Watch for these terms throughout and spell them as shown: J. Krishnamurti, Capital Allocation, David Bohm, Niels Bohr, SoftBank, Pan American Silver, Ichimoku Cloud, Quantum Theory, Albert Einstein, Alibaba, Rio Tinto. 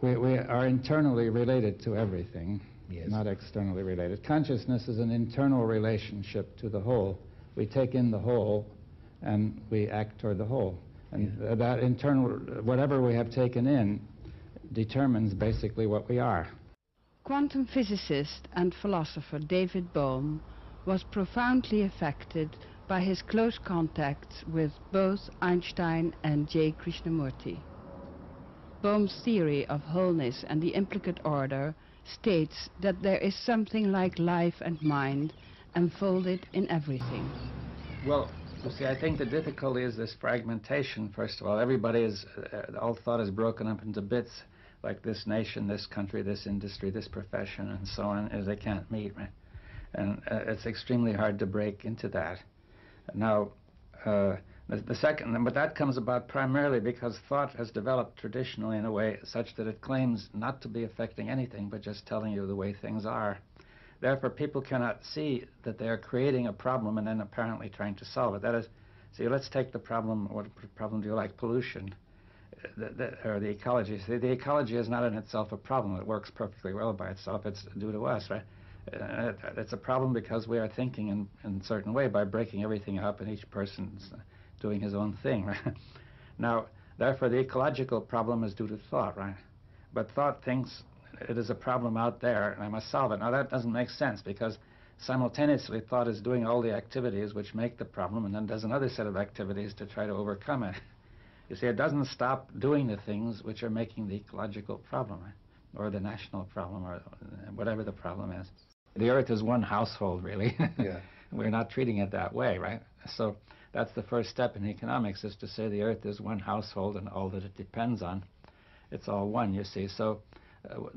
We are internally related to everything, yes, not externally related. Consciousness is an internal relationship to the whole. We take in the whole and we act toward the whole. And yeah, that internal, whatever we have taken in, determines basically what we are. Quantum physicist and philosopher David Bohm was profoundly affected by his close contacts with both Einstein and J. Krishnamurti. Bohm's theory of wholeness and the implicate order states that there is something like life and mind enfolded in everything. Well, you see, I think the difficulty is this fragmentation, first of all. Everybody is, all thought is broken up into bits, like this nation, this country, this industry, this profession, and so on, as they can't meet, right? And it's extremely hard to break into that. Now, the second, but that comes about primarily because thought has developed traditionally in a way such that it claims not to be affecting anything but just telling you the way things are. Therefore, people cannot see that they are creating a problem and then apparently trying to solve it. That is, see, let's take the problem, what problem do you like? Pollution, or the ecology. See, the ecology is not in itself a problem. It works perfectly well by itself. It's due to us, right? It's a problem because we are thinking in a certain way by breaking everything up and each person's doing his own thing, right? Now, therefore, the ecological problem is due to thought, right? But thought thinks it is a problem out there, and I must solve it. Now, that doesn't make sense, because simultaneously thought is doing all the activities which make the problem, and then does another set of activities to try to overcome it. You see, it doesn't stop doing the things which are making the ecological problem, right? Or the national problem, or whatever the problem is. The Earth is one household, really. Yeah. We're not treating it that way, right? So that's the first step in economics, is to say the Earth is one household and all that it depends on. It's all one, you see. So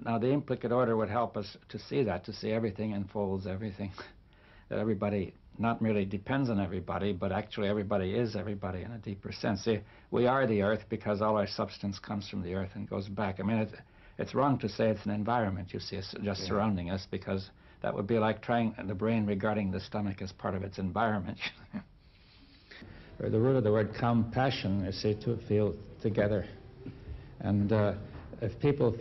now the implicate order would help us to see that, to see everything unfolds everything, that everybody not merely depends on everybody, but actually everybody is everybody in a deeper sense. See, we are the Earth because all our substance comes from the Earth and goes back. I mean, it's wrong to say it's an environment, you see, it's just yeah, surrounding us, because that would be like trying the brain regarding the stomach as part of its environment. Or the root of the word compassion, you see, to feel together. And if people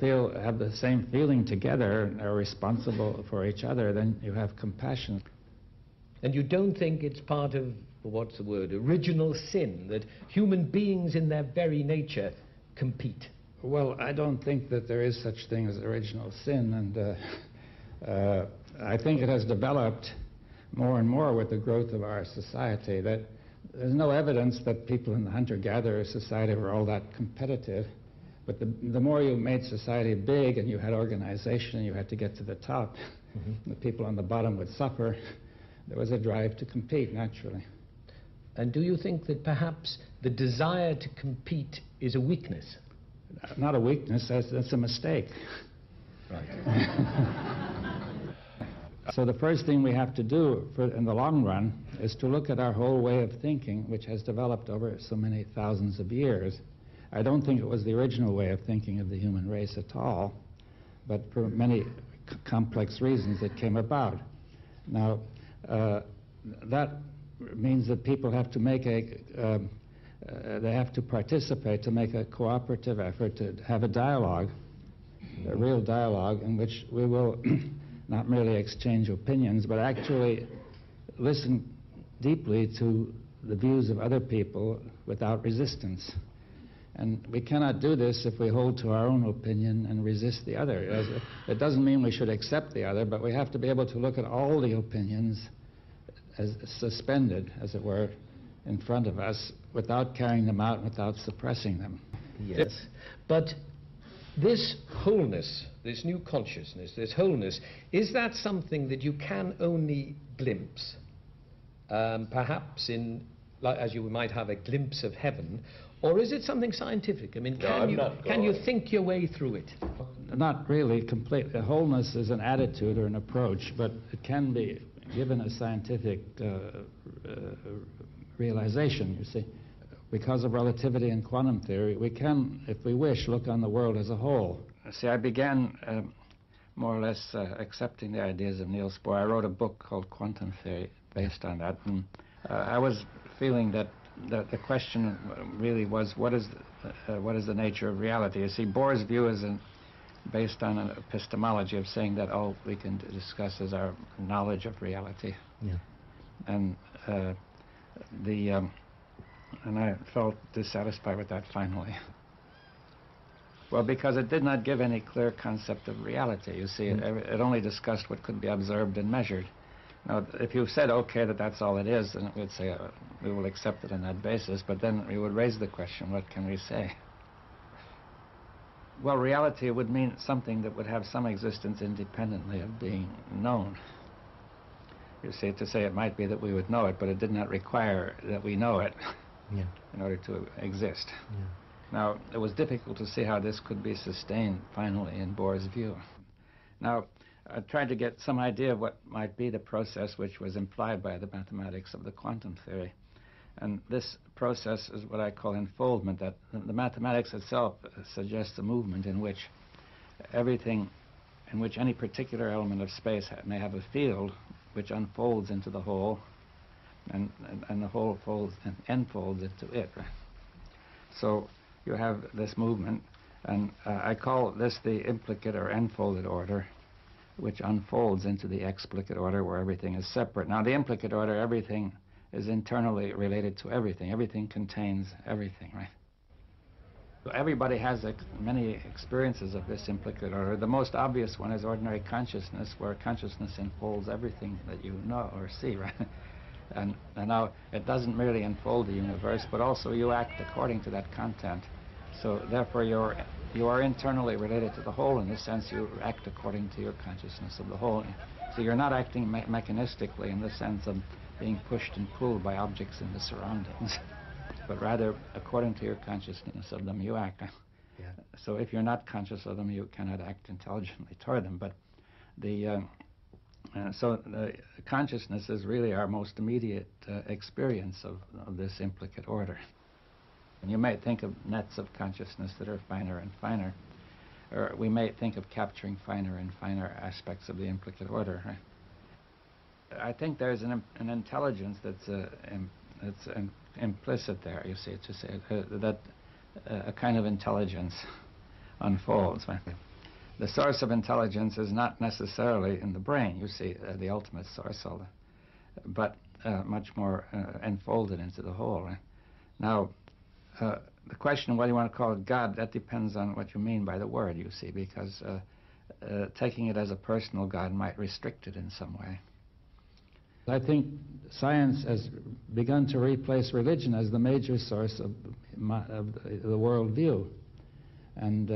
have the same feeling together and are responsible for each other, then you have compassion. And you don't think it's part of, what's the word, original sin, that human beings in their very nature compete? Well, I don't think that there is such thing as original sin, and I think it has developed more and more with the growth of our society, that there's no evidence that people in the hunter-gatherer society were all that competitive. But the more you made society big and you had organization and you had to get to the top, mm-hmm, the people on the bottom would suffer. There was a drive to compete, naturally. And do you think that perhaps the desire to compete is a weakness? Not a weakness, that's a mistake. Right. So the first thing we have to do in the long run is to look at our whole way of thinking, which has developed over so many thousands of years. I don't think it was the original way of thinking of the human race at all, but for many complex reasons it came about. Now, that means that people have to make they have to participate, to make a cooperative effort, to have a dialogue, a real dialogue in which we will not merely exchange opinions, but actually listen deeply to the views of other people without resistance. And we cannot do this if we hold to our own opinion and resist the other. It doesn't mean we should accept the other, but we have to be able to look at all the opinions as suspended, as it were, in front of us, without carrying them out, without suppressing them. Yes, but this wholeness, this new consciousness, this wholeness, is that something that you can only glimpse, perhaps in, like, as you might have a glimpse of heaven, or is it something scientific? I mean, can you think your way through it? Not really completely. Wholeness is an attitude or an approach, but it can be given a scientific realization, you see. Because of relativity and quantum theory, we can, if we wish, look on the world as a whole. See, I began more or less accepting the ideas of Niels Bohr. I wrote a book called Quantum Theory based on that. And I was feeling that the question really was, what is the nature of reality? You see, Bohr's view is an based on an epistemology of saying that all we can discuss is our knowledge of reality. Yeah. And I felt dissatisfied with that finally. Well, because it did not give any clear concept of reality. You see, it only discussed what could be observed and measured. Now, if you said, okay, that's all it is, then we'd say, we will accept it on that basis, but then we would raise the question, what can we say? Well, reality would mean something that would have some existence independently of being known. You see, to say it might be that we would know it, but it did not require that we know it in order to exist. Yeah. Now, it was difficult to see how this could be sustained, finally, in Bohr's view. Now, I tried to get some idea of what might be the process which was implied by the mathematics of the quantum theory. And this process is what I call enfoldment, that the mathematics itself suggests a movement in which everything, in which any particular element of space may have a field which unfolds into the whole, and the whole folds and enfolds into it. So you have this movement, and I call this the implicate or enfolded order, which unfolds into the explicate order where everything is separate. Now, the implicate order, everything is internally related to everything. Everything contains everything, right? So everybody has many experiences of this implicate order. The most obvious one is ordinary consciousness, where consciousness enfolds everything that you know or see, right? And now, it doesn't merely enfold the universe, but also you act according to that content. So therefore, you are internally related to the whole in the sense you act according to your consciousness of the whole. So you're not acting mechanistically in the sense of being pushed and pulled by objects in the surroundings, but rather according to your consciousness of them you act. Yeah. So if you're not conscious of them, you cannot act intelligently toward them. But the so consciousness is really our most immediate experience of this implicate order. And you might think of nets of consciousness that are finer and finer, or we might think of capturing finer and finer aspects of the implicate order. Right? I think there's an intelligence that's implicit there, you see, to say, that a kind of intelligence unfolds. Right? The source of intelligence is not necessarily in the brain, you see, the ultimate source, but much more enfolded into the whole. Right? Now, the question of whether you want to call it God, that depends on what you mean by the word, you see, because taking it as a personal God might restrict it in some way. I think science has begun to replace religion as the major source of the world view. And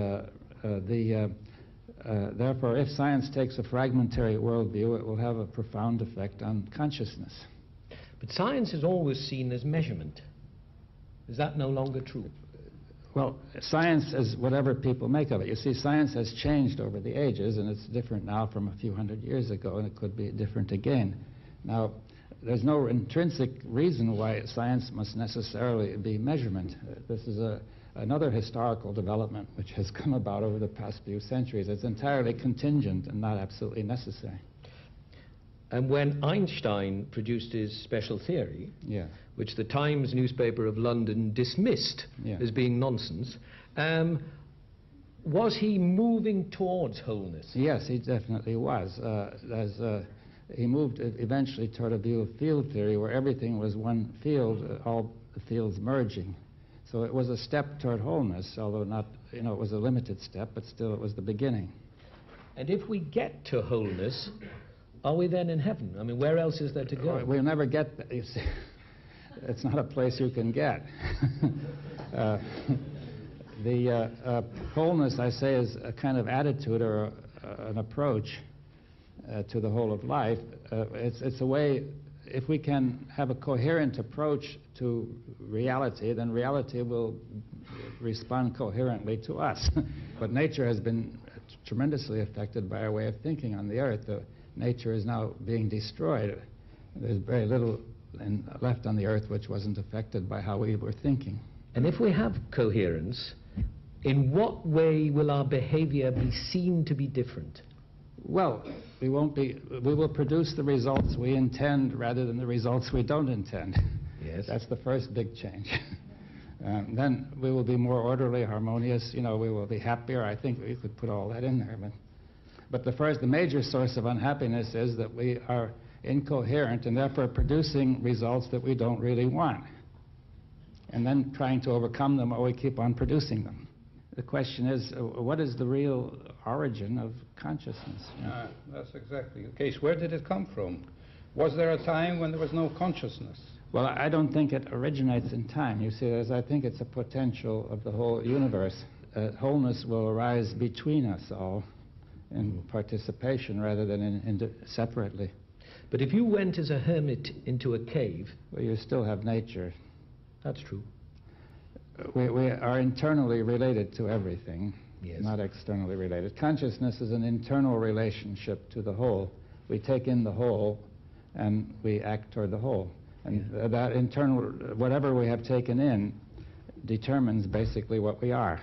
therefore, if science takes a fragmentary worldview, it will have a profound effect on consciousness. But science is always seen as measurement. Is that no longer true? Well, science is whatever people make of it. You see, science has changed over the ages, and it's different now from a few hundred years ago, and it could be different again. Now, there's no intrinsic reason why science must necessarily be measurement. This is another historical development which has come about over the past few centuries. It's entirely contingent and not absolutely necessary. And when Einstein produced his special theory, which the Times newspaper of London dismissed as being nonsense, was he moving towards wholeness? Yes, he definitely was. He moved eventually toward a view of field theory, where everything was one field, all the fields merging. So it was a step toward wholeness, although not, you know, it was a limited step, but still it was the beginning. And if we get to wholeness, are we then in heaven? I mean, where else is there to go? We'll never get there, you see. It's not a place you can get. The wholeness, I say, is a kind of attitude or an approach to the whole of life. It's a way, if we can have a coherent approach to reality, then reality will respond coherently to us. But nature has been tremendously affected by our way of thinking on the earth. Nature is now being destroyed. There's very little left on the earth which wasn't affected by how we were thinking. And if we have coherence, in what way will our behavior be seen to be different? Well, we will produce the results we intend rather than the results we don't intend. Yes. That's the first big change. Then we will be more orderly, harmonious, you know, we will be happier. I think we could put all that in there. But the major source of unhappiness is that we are incoherent and therefore producing results that we don't really want. And then trying to overcome them, or we keep on producing them. The question is, what is the real origin of consciousness? That's exactly the case. Where did it come from? Was there a time when there was no consciousness? Well, I don't think it originates in time. You see, I think it's a potential of the whole universe. Wholeness will arise between us all in participation rather than separately. But if you went as a hermit into a cave... Well, you still have nature. That's true. We are internally related to everything, yes. Not externally related. Consciousness is an internal relationship to the whole. We take in the whole and we act toward the whole. And yeah. That internal, whatever we have taken in, determines basically what we are.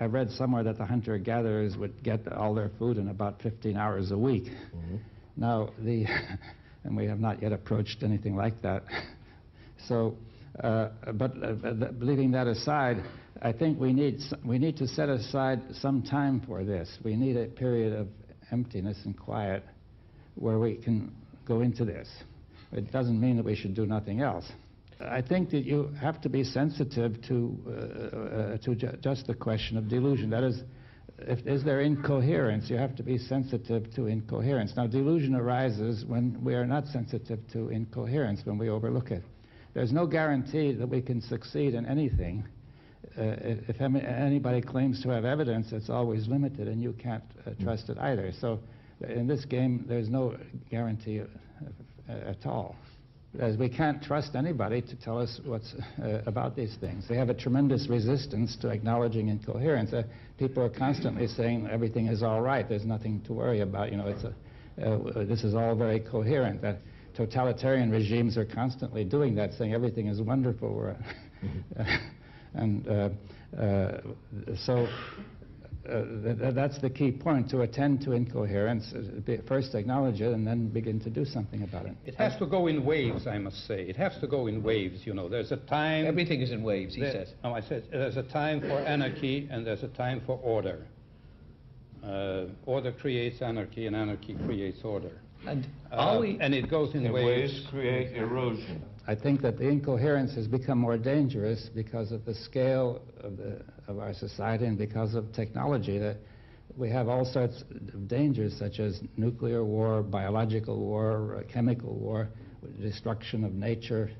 I read somewhere that the hunter-gatherers would get all their food in about 15 hours a week. Mm-hmm. Now, and we have not yet approached anything like that. So, leaving that aside, I think we need to set aside some time for this. We need a period of emptiness and quiet where we can go into this. It doesn't mean that we should do nothing else. I think that you have to be sensitive to just the question of delusion. That is, is there incoherence? You have to be sensitive to incoherence. Now, delusion arises when we are not sensitive to incoherence, when we overlook it. There's no guarantee that we can succeed in anything. If anybody claims to have evidence, it's always limited, and you can't trust it either. So, in this game, there's no guarantee at all. As we can't trust anybody to tell us what's about these things. They have a tremendous resistance to acknowledging incoherence. People are constantly saying everything is all right, there's nothing to worry about, you know, this is all very coherent. Totalitarian regimes are constantly doing that, saying everything is wonderful. That's the key point, to attend to incoherence, first acknowledge it and then begin to do something about it. It has to go in waves, I must say. It has to go in waves, you know. There's a time... Everything is in waves, he says. No, I said there's a time for anarchy and there's a time for order. Order creates anarchy and anarchy creates order. And it goes in waves. Waves create erosion. I think that the incoherence has become more dangerous because of the scale of our society and because of technology. That we have all sorts of dangers such as nuclear war, biological war, chemical war, destruction of nature,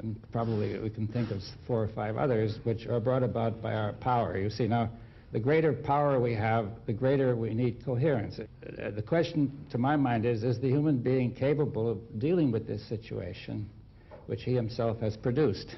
and probably we can think of 4 or 5 others which are brought about by our power. You see, now the greater power we have, the greater we need coherence. The question to my mind is the human being capable of dealing with this situation which he himself has produced?